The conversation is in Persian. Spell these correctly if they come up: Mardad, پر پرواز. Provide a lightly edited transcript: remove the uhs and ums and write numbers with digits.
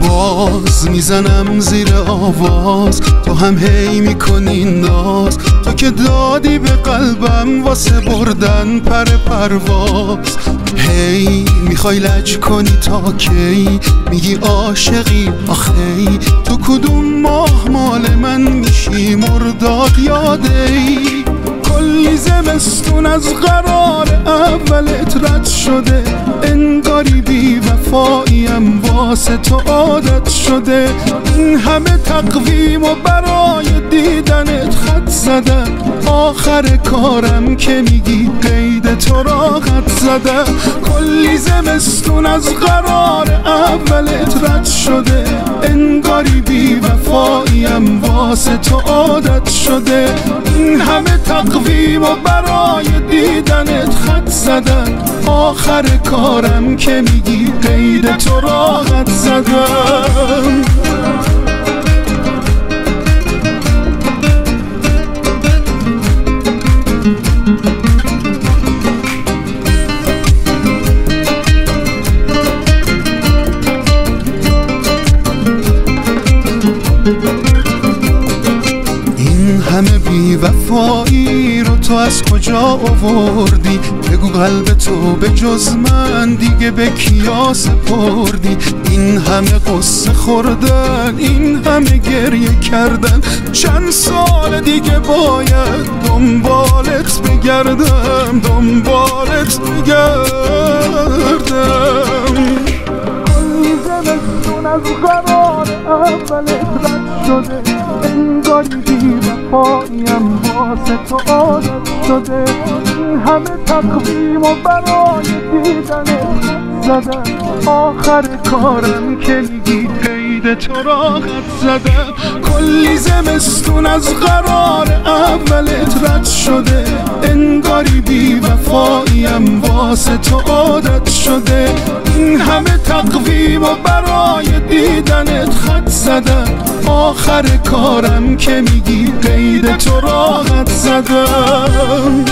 باز میزنم زیر آواز، تو هم هی میکنی ناز، تو که دادی به قلبم واسه بردن پر پرواز. هی میخوای لج کنی تا کی؟ میگی عاشقی آخی؟ تو کدوم ماه مال من میشی مرداد یا دی؟ کلی زمستون از قرار اولت رد شده، انگاری بی وفاییم واسه تو عادت شده. این همه تقویم و برای دیدنت خط زدم، آخر کارم که میگی قید تو را خط زدم. کلی زمستون از قرار اولت رد شده، انگاری بی وفاییم واسه تو عادت شده. این همه تقویم و برای دیدنت خط زدم، آخر کارم که میگی قید تو را خط زدم. همه بی وفایی رو تو از کجا آوردی؟ بگو قلب تو به جز من دیگه به کیا سپردی؟ این همه قصه خوردن، این همه گریه کردن، چند سال دیگه باید دنبالت بگردم، دنبالت بگردم. زمستون از قرار اولت رد شده، انگاری بی وفاییم واسه تو عادت شده. این همه تقویم و برای دیدنت زدم، آخر کارم که میگی قید تو را خط زدم. کلی زمستون از قرار اولت رد شده، انگاری بی وفاییم واسه تو عادت شده. این همه تقویم و برای دیدنت خط زدم، آخر کارم که میگی قید تو را خط زدم.